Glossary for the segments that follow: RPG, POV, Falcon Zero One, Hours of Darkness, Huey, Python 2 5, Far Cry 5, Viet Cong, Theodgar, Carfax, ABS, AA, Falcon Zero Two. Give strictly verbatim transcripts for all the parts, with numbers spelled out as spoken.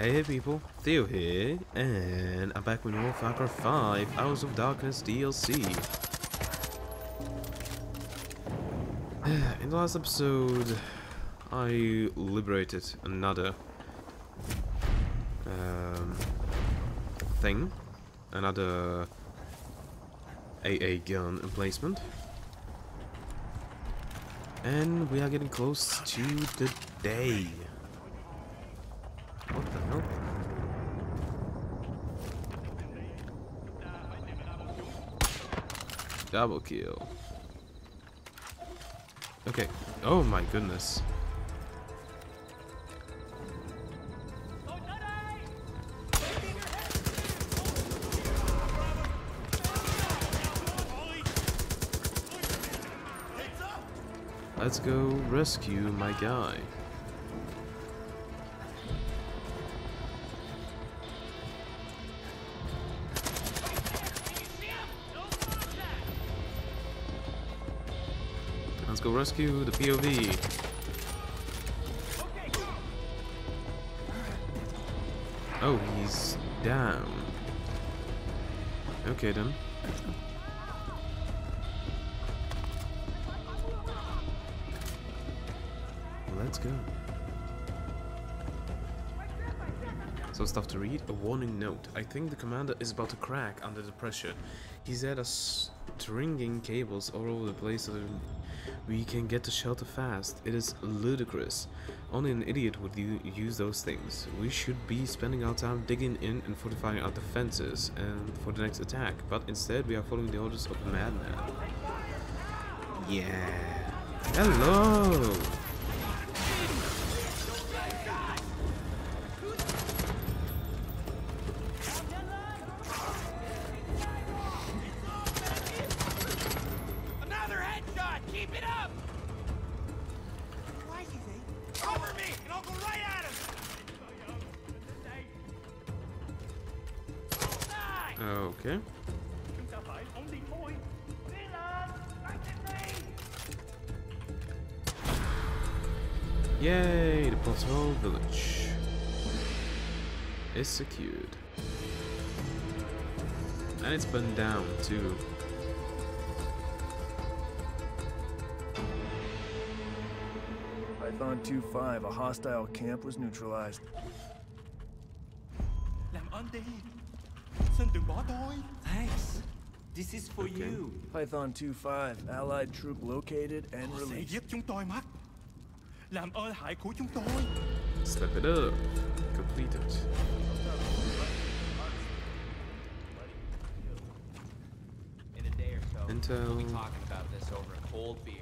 Hey, hey people, Theo here, and I'm back with more Far Cry five Hours of Darkness D L C. In the last episode, I liberated another um, thing, another A A gun emplacement, and we are getting close to the day. Double kill. Okay. Oh my goodness. Let's go rescue my guy. Let's go rescue the P O V. Oh, he's down. Okay then. Let's go. So stuff to read. A warning note. I think the commander is about to crack under the pressure. He's had us stringing cables all over the place so that we can get to shelter fast. It is ludicrous. Only an idiot would use those things. We should be spending our time digging in and fortifying our defenses and for the next attack, but instead we are following the orders of the madman. Yeah. Hello! Okay. Yay! The Plateau Village is secured. And it's burned down too. Python two five, a hostile camp was neutralized. Thanks. This is for okay. you. Python two five, allied troop located and released. Step it up. Completed. In a day or so, Intel. We'll be talking about this over a cold beer.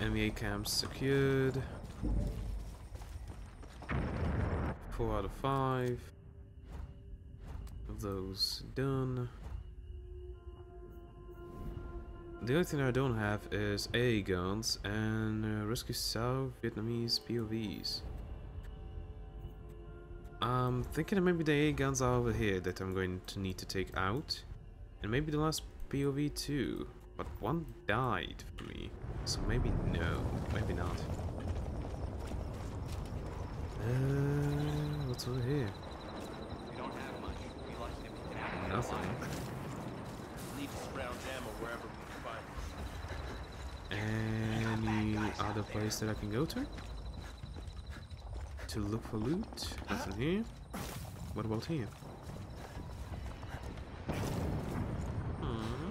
N B A camps secured. Four out of five of those done. The only thing I don't have is A A guns and uh, rescue South Vietnamese P O Vs. I'm thinking that maybe the A A guns are over here that I'm going to need to take out, and maybe the last P O V too. But one died for me, so maybe no, maybe not. Uh, What's over here? We don't have much. We like it if we can have nothing. Leave us around ammo wherever we can find us. Any other place that I can go to? To look for loot? Nothing here. What about here? Hmm.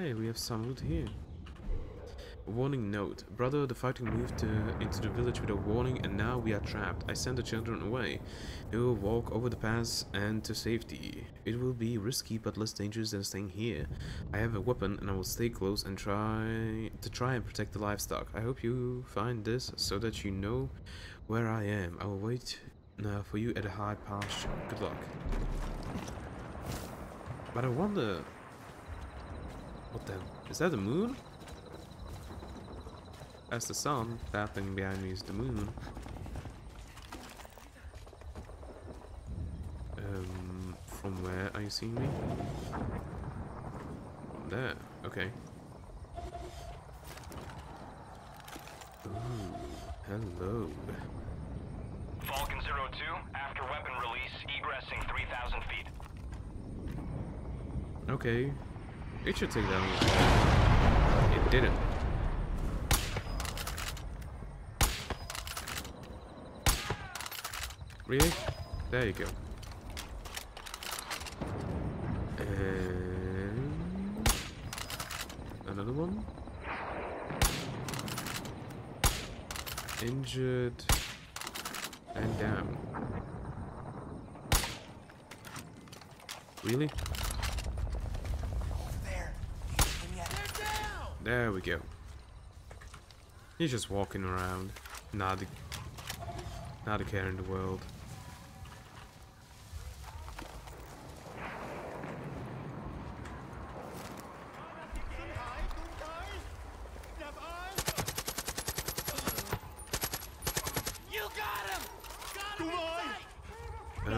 Hey, we have some loot here. Warning note. Brother, the fighting moved uh, into the village without warning and now we are trapped. I send the children away. They will walk over the pass and to safety. It will be risky but less dangerous than staying here. I have a weapon and I will stay close and try to try and protect the livestock. I hope you find this so that you know where I am. I will wait uh, for you at a high pasture. Good luck. But I wonder... What the... Is that the moon? That's the sun. That thing behind me is the moon. Um, from where are you seeing me? From there. Okay. Hello. Falcon Zero Two, after weapon release, egressing three thousand feet. Okay. It should take that long. It didn't. Really? There you go. And another one. Injured and down. Really? There. Down. There we go. He's just walking around. Not a, not a care in the world.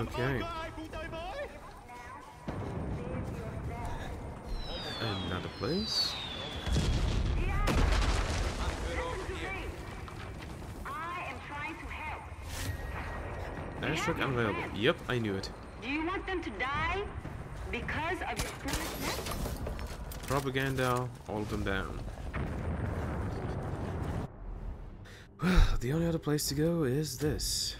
Okay. Another place. Airstrike available. Yep, I knew it. Do you want them to die because of your foolishness? Propaganda, all of them down. The only other place to go is this.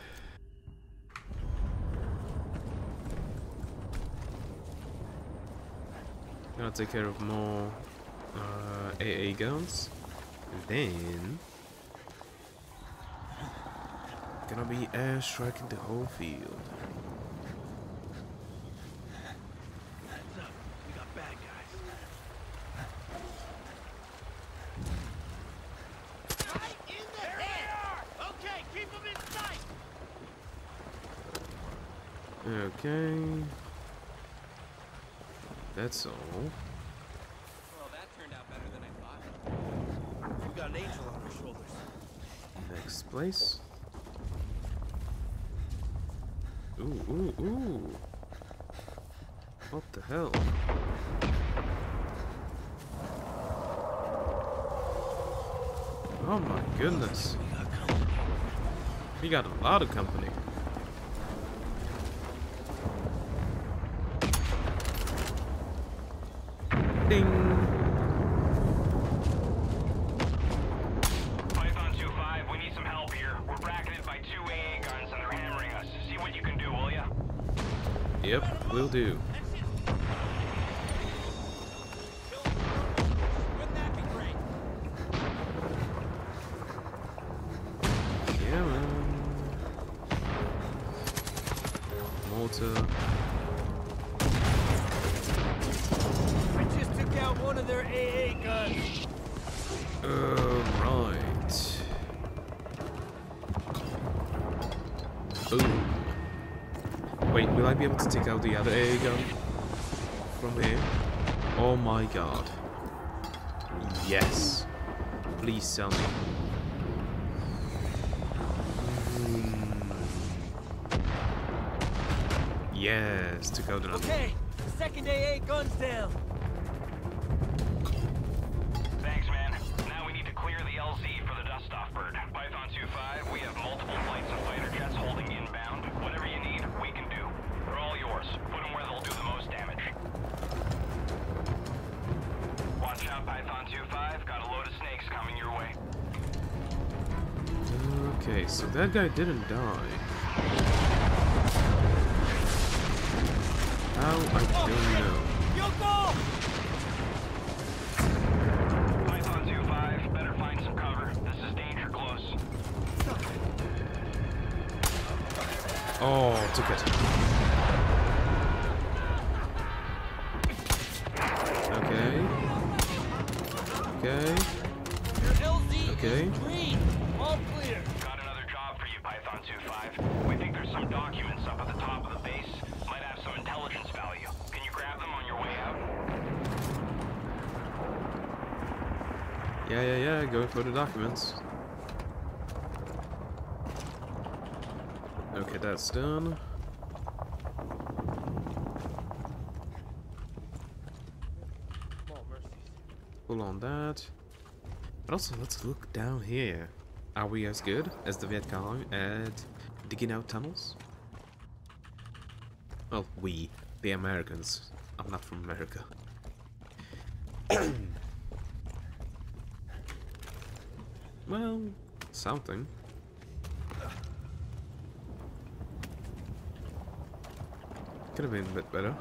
I'll take care of more uh, A A guns. Then gonna be airstriking the whole field. Heads up, we got bad guys. Right in the head. Okay, keep them in sight. Okay. That's all. Well, that turned out better than I thought. We've got an angel on our shoulders. Next place. Ooh, ooh, ooh. What the hell? Oh my goodness. We got a lot of company. Ding. Python two five, we need some help here. We're bracketed by two A A guns and they're hammering us. See what you can do, will ya? Yep, will do. Wouldn't that be great? Yeah, man. Malta. One of their A A guns. Alright. Boom. Wait, will I be able to take out the other A A gun from here? Oh my god. Yes. Please sell me. Mm. Yes, took out another. Okay, the second A A gun's down. Python two five, we have multiple flights and fighter jets holding inbound. Whatever you need, we can do. They're all yours. Put them where they'll do the most damage. Watch out, Python two five. Got a load of snakes coming your way. Okay, so that guy didn't die. How? I don't know. You go! Python two five, better find some cover. This is dangerous. Oh, took it. Okay. Okay. Your L Z okay. Is green. All clear. Got another job for you, Python two five. We think there's some documents up at the top of the base. Might have some intelligence value. Can you grab them on your way out? Yeah, yeah, yeah. Go for the documents. Okay, that's done. Pull on that. But also, let's look down here. Are we as good as the Viet Cong at digging out tunnels? Well, we, the Americans. I'm not from America. Well, something. Could have been a bit better.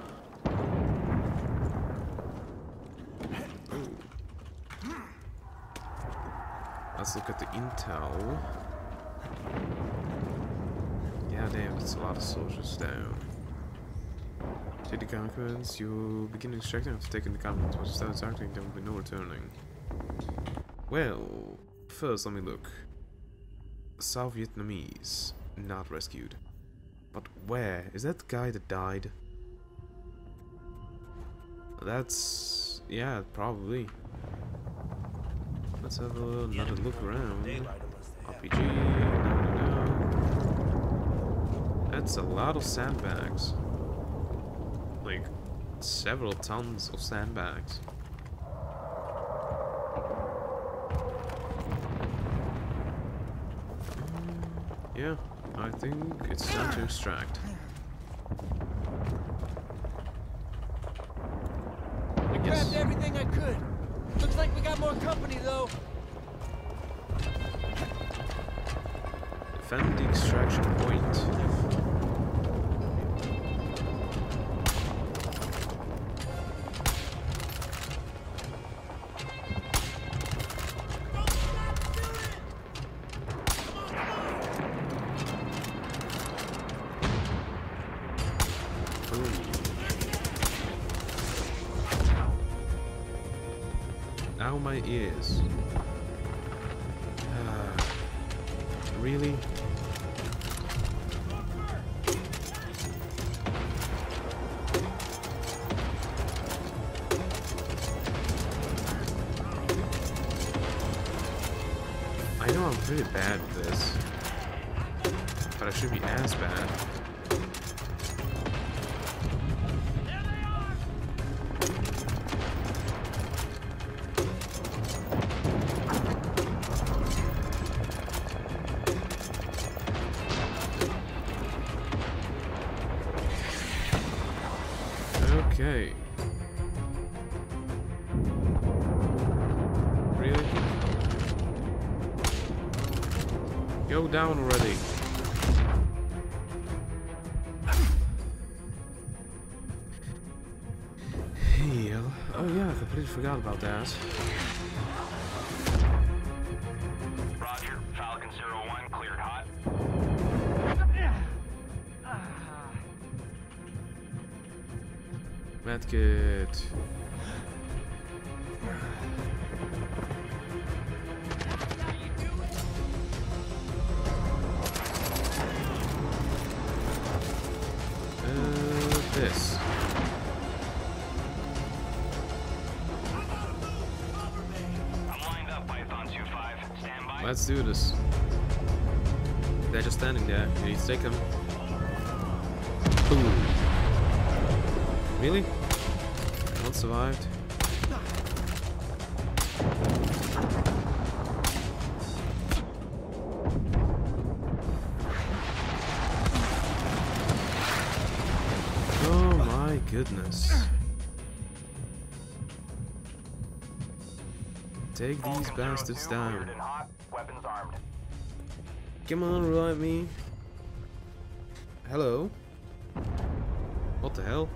Let's look at the intel. Yeah, damn, it's a lot of soldiers down. Take the conquerors, you begin extracting after taking the conquerors, but without extracting there will be no returning. Well, first let me look. South Vietnamese, not rescued. But where? Is that the guy that died? That's... yeah, probably. Let's have another look around. R P G, no, no, no. That's a lot of sandbags. Like, several tons of sandbags. Yeah, I think it's time to extract. I grabbed everything I could. Looks like we got more company, though. Defend the extraction point. Ow, my ears. Uh, really? I know I'm pretty bad at this, but I should be as bad. Okay. Really? Go down already. Heal. Oh yeah, I completely forgot about that. Roger, Falcon Zero One cleared hot. Medkit. Uh, this. I'm lined up, Python two five. Stand by. Let's do this. They're just standing there. You need to take them. Boom. Really? Not survived. Oh my goodness. Take these bastards down. Come on, revive me. Hello? What the hell?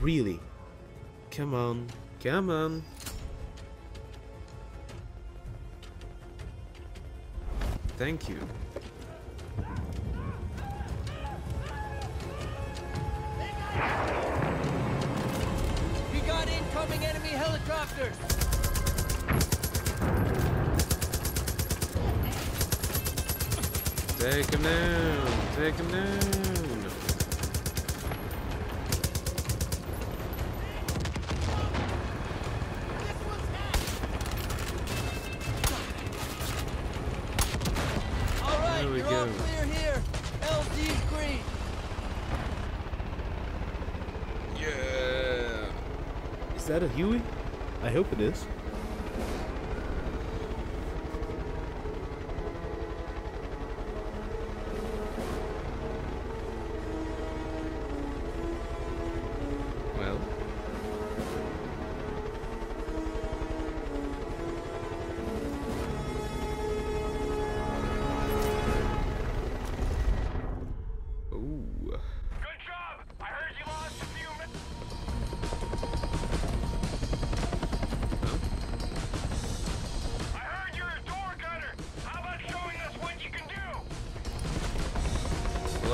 Really? Come on, come on. Thank you. We got incoming enemy helicopters. Take him down, take him down. Is that a Huey? I hope it is.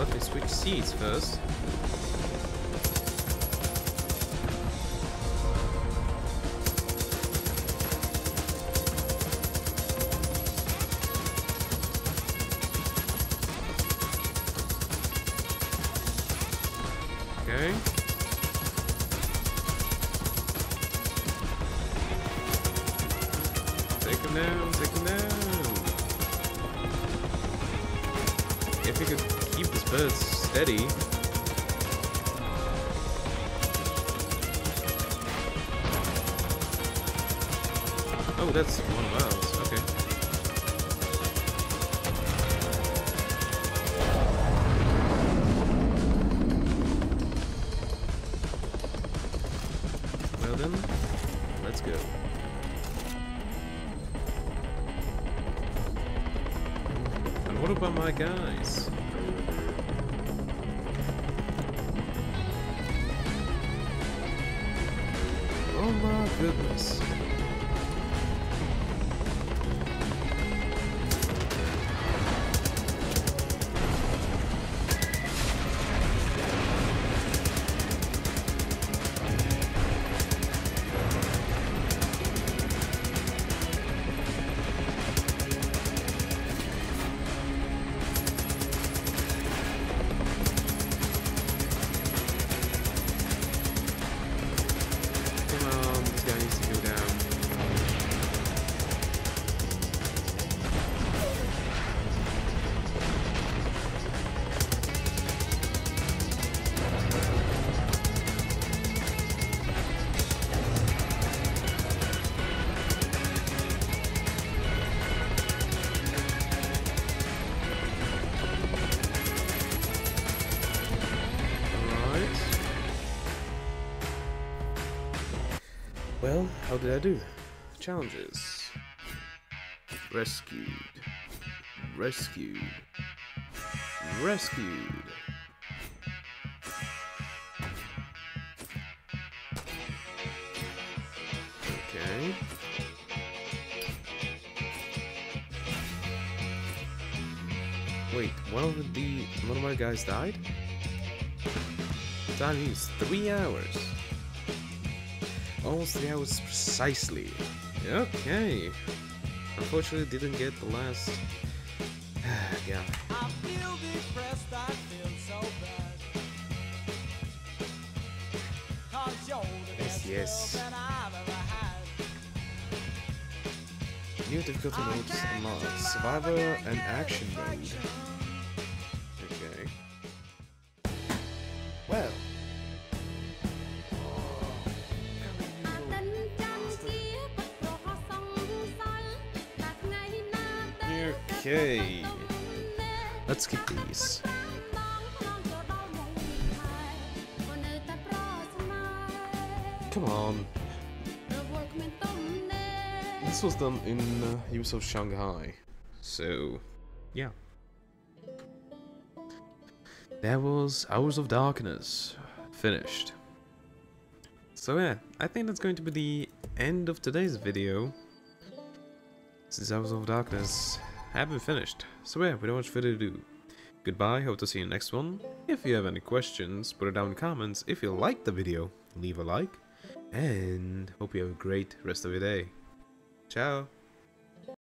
Let me switch seats first. Well, how did I do? Challenges. Rescued. Rescued. Rescued. Okay. Wait, one of the one of my guys died? Time is three hours. Almost three hours precisely. Okay. Unfortunately, didn't get the last. Yeah. I feel depressed. I feel so bad. 'Cause you're the best yes. Love that I've ever had. New difficulty modes unlocked: survival and action mode. Okay. Well. Okay, let's get these. Come on. This was done in uh, use of Shanghai, so yeah. That was Hours of Darkness finished. So yeah, I think that's going to be the end of today's video. Since Hours of Darkness haven't finished, so yeah, without much further ado, goodbye, hope to see you in the next one. If you have any questions, put it down in the comments. If you liked the video, leave a like, and hope you have a great rest of your day. Ciao!